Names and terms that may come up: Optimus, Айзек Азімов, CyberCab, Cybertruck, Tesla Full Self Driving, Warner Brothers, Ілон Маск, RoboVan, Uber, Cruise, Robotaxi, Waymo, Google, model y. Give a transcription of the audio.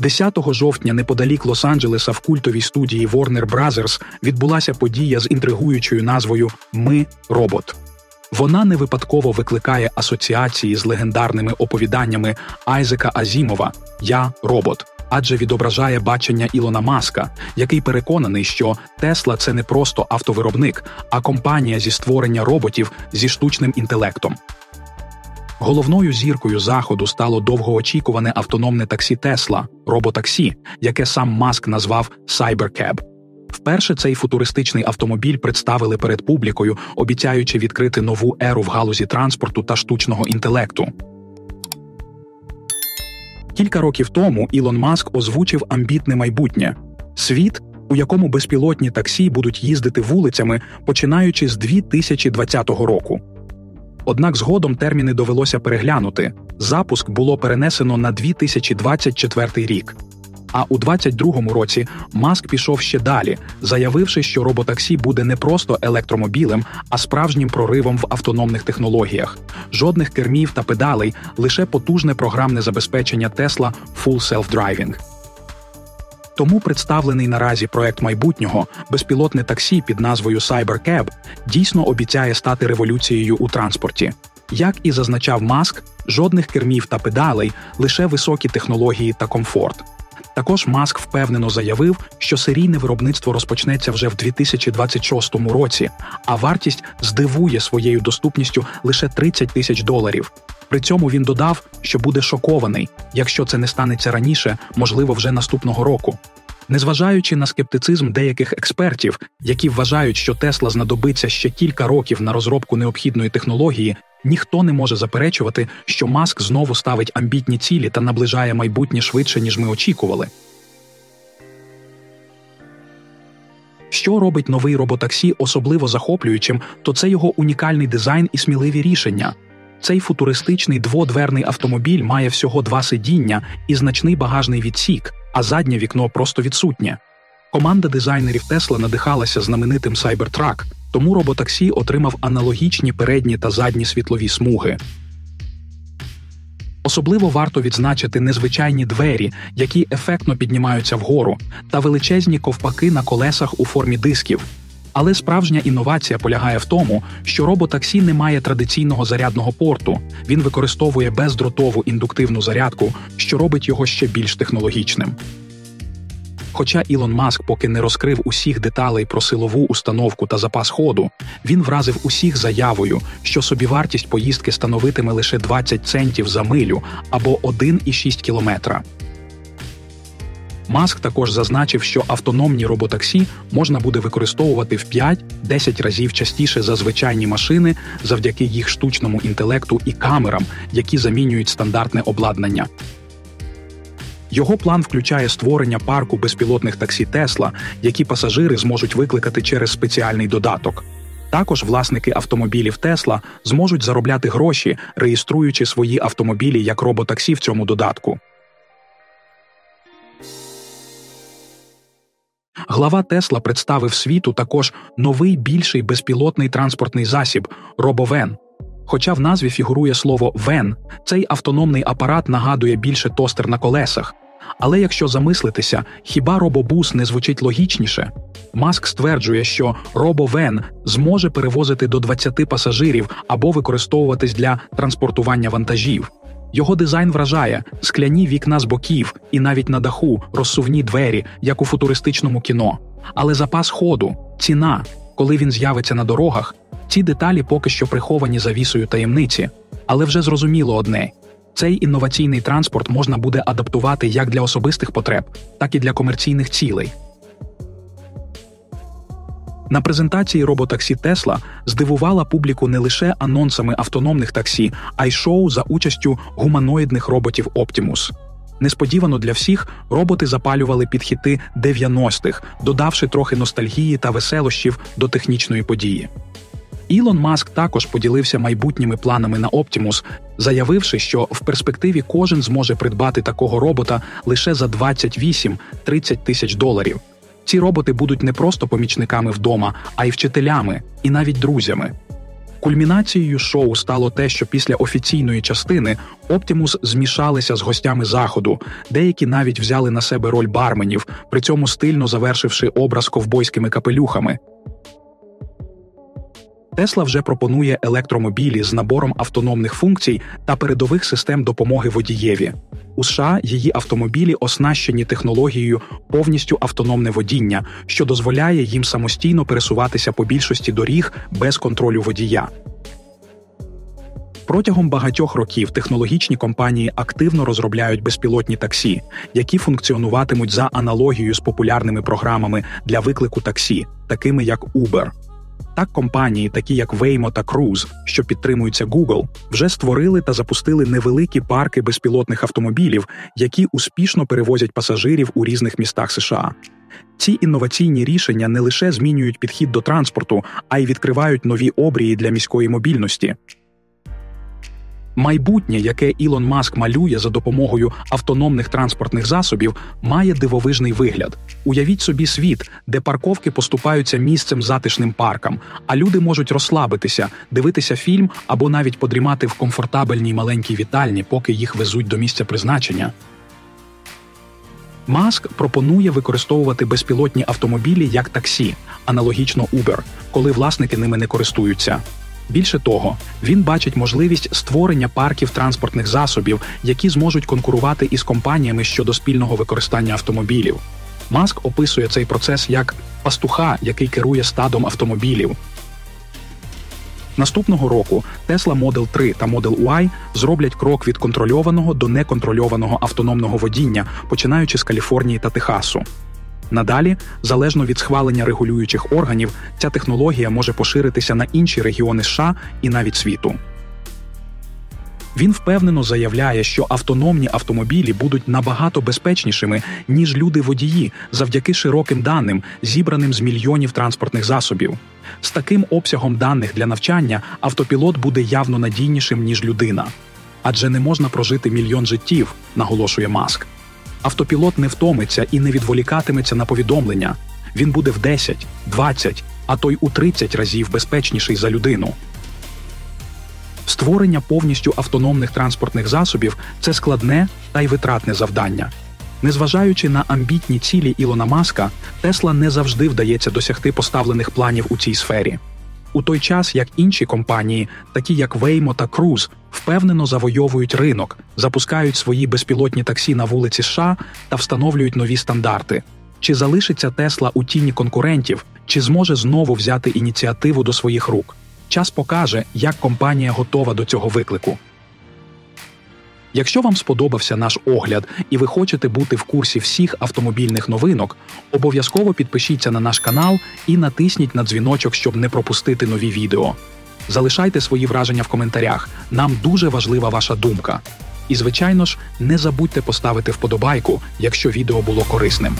10 жовтня неподалік Лос-Анджелеса в культовій студії Warner Brothers відбулася подія з інтригуючою назвою «Ми – робот». Вона не випадково викликає асоціації з легендарними оповіданнями Айзека Азімова «Я – робот», адже відображає бачення Ілона Маска, який переконаний, що Тесла – це не просто автовиробник, а компанія зі створення роботів зі штучним інтелектом. Головною зіркою заходу стало довгоочікуване автономне таксі Tesla – Robotaxi, яке сам Маск назвав CyberCab. Вперше цей футуристичний автомобіль представили перед публікою, обіцяючи відкрити нову еру в галузі транспорту та штучного інтелекту. Кілька років тому Ілон Маск озвучив амбітне майбутнє – світ, у якому безпілотні таксі будуть їздити вулицями, починаючи з 2020 року. Однак згодом терміни довелося переглянути. Запуск було перенесено на 2024 рік. А у 2022 році Маск пішов ще далі, заявивши, що роботаксі буде не просто електромобілем, а справжнім проривом в автономних технологіях. Жодних кермів та педалей, лише потужне програмне забезпечення Tesla Full Self Driving. Тому представлений наразі проект майбутнього, безпілотне таксі під назвою CyberCab, дійсно обіцяє стати революцією у транспорті. Як і зазначав Маск, жодних кермів та педалей, лише високі технології та комфорт. Також Маск впевнено заявив, що серійне виробництво розпочнеться вже в 2026 році, а вартість здивує своєю доступністю лише $30 тисяч. При цьому він додав, що буде шокований, якщо це не станеться раніше, можливо, вже наступного року. Незважаючи на скептицизм деяких експертів, які вважають, що Тесла знадобиться ще кілька років на розробку необхідної технології, ніхто не може заперечувати, що Маск знову ставить амбітні цілі та наближає майбутнє швидше, ніж ми очікували. Що робить новий роботаксі особливо захоплюючим, то це його унікальний дизайн і сміливі рішення. Цей футуристичний дводверний автомобіль має всього 2 сидіння і значний багажний відсік, а заднє вікно просто відсутнє. Команда дизайнерів Tesla надихалася знаменитим Cybertruck, тому роботаксі отримав аналогічні передні та задні світлові смуги. Особливо варто відзначити незвичайні двері, які ефектно піднімаються вгору, та величезні ковпаки на колесах у формі дисків. Але справжня інновація полягає в тому, що роботаксі не має традиційного зарядного порту, він використовує бездротову індуктивну зарядку, що робить його ще більш технологічним. Хоча Ілон Маск поки не розкрив усіх деталей про силову установку та запас ходу, він вразив усіх заявою, що собівартість поїздки становитиме лише 20 центів за милю або 1,6 кілометра. Маск також зазначив, що автономні роботаксі можна буде використовувати в 5-10 разів частіше за звичайні машини завдяки їх штучному інтелекту і камерам, які замінюють стандартне обладнання. Його план включає створення парку безпілотних таксі Tesla, які пасажири зможуть викликати через спеціальний додаток. Також власники автомобілів Tesla зможуть заробляти гроші, реєструючи свої автомобілі як роботаксі в цьому додатку. Глава Tesla представив світу також новий більший безпілотний транспортний засіб – RoboVan. Хоча в назві фігурує слово «вен», цей автономний апарат нагадує більше тостер на колесах. Але якщо замислитися, хіба робобус не звучить логічніше? Маск стверджує, що RoboVan зможе перевозити до 20 пасажирів або використовуватись для транспортування вантажів. Його дизайн вражає – скляні вікна з боків і навіть на даху розсувні двері, як у футуристичному кіно. Але запас ходу, ціна, коли він з'явиться на дорогах – ці деталі поки що приховані завісою таємниці. Але вже зрозуміло одне – цей інноваційний транспорт можна буде адаптувати як для особистих потреб, так і для комерційних цілей. На презентації роботаксі Tesla здивувала публіку не лише анонсами автономних таксі, а й шоу за участю гуманоїдних роботів Optimus. Несподівано для всіх, роботи запалювали під хіти 90-х, додавши трохи ностальгії та веселощів до технічної події. Ілон Маск також поділився майбутніми планами на Optimus, заявивши, що в перспективі кожен зможе придбати такого робота лише за $28-30 тисяч. Ці роботи будуть не просто помічниками вдома, а й вчителями, і навіть друзями. Кульмінацією шоу стало те, що після офіційної частини Optimus змішалися з гостями заходу, деякі навіть взяли на себе роль барменів, при цьому стильно завершивши образ ковбойськими капелюхами. Tesla вже пропонує електромобілі з набором автономних функцій та передових систем допомоги водієві. У США її автомобілі оснащені технологією повністю автономне водіння, що дозволяє їм самостійно пересуватися по більшості доріг без контролю водія. Протягом багатьох років технологічні компанії активно розробляють безпілотні таксі, які функціонуватимуть за аналогією з популярними програмами для виклику таксі, такими як Uber. Так, компанії, такі як Waymo та Cruise, що підтримуються Google, вже створили та запустили невеликі парки безпілотних автомобілів, які успішно перевозять пасажирів у різних містах США. Ці інноваційні рішення не лише змінюють підхід до транспорту, а й відкривають нові обрії для міської мобільності. Майбутнє, яке Ілон Маск малює за допомогою автономних транспортних засобів, має дивовижний вигляд. Уявіть собі світ, де парковки поступаються місцем затишним паркам, а люди можуть розслабитися, дивитися фільм або навіть подрімати в комфортабельній маленькій вітальні, поки їх везуть до місця призначення. Маск пропонує використовувати безпілотні автомобілі як таксі, аналогічно Uber, коли власники ними не користуються. Більше того, він бачить можливість створення парків транспортних засобів, які зможуть конкурувати із компаніями щодо спільного використання автомобілів. Маск описує цей процес як «пастуха, який керує стадом автомобілів». Наступного року Tesla Model 3 та Model Y зроблять крок від контрольованого до неконтрольованого автономного водіння, починаючи з Каліфорнії та Техасу. Надалі, залежно від схвалення регулюючих органів, ця технологія може поширитися на інші регіони США і навіть світу. Він впевнено заявляє, що автономні автомобілі будуть набагато безпечнішими, ніж люди-водії, завдяки широким даним, зібраним з мільйонів транспортних засобів. З таким обсягом даних для навчання автопілот буде явно надійнішим, ніж людина. Адже не можна прожити мільйон життів, наголошує Маск. Автопілот не втомиться і не відволікатиметься на повідомлення. Він буде в 10, 20, а то й у 30 разів безпечніший за людину. Створення повністю автономних транспортних засобів – це складне та й витратне завдання. Незважаючи на амбітні цілі Ілона Маска, Тесла не завжди вдається досягти поставлених планів у цій сфері. У той час, як інші компанії, такі як Waymo та Cruise, впевнено завойовують ринок, запускають свої безпілотні таксі на вулиці США та встановлюють нові стандарти. Чи залишиться Tesla у тіні конкурентів, чи зможе знову взяти ініціативу до своїх рук? Час покаже, як компанія готова до цього виклику. Якщо вам сподобався наш огляд і ви хочете бути в курсі всіх автомобільних новинок, обов'язково підпишіться на наш канал і натисніть на дзвіночок, щоб не пропустити нові відео. Залишайте свої враження в коментарях, нам дуже важлива ваша думка. І, звичайно ж, не забудьте поставити вподобайку, якщо відео було корисним.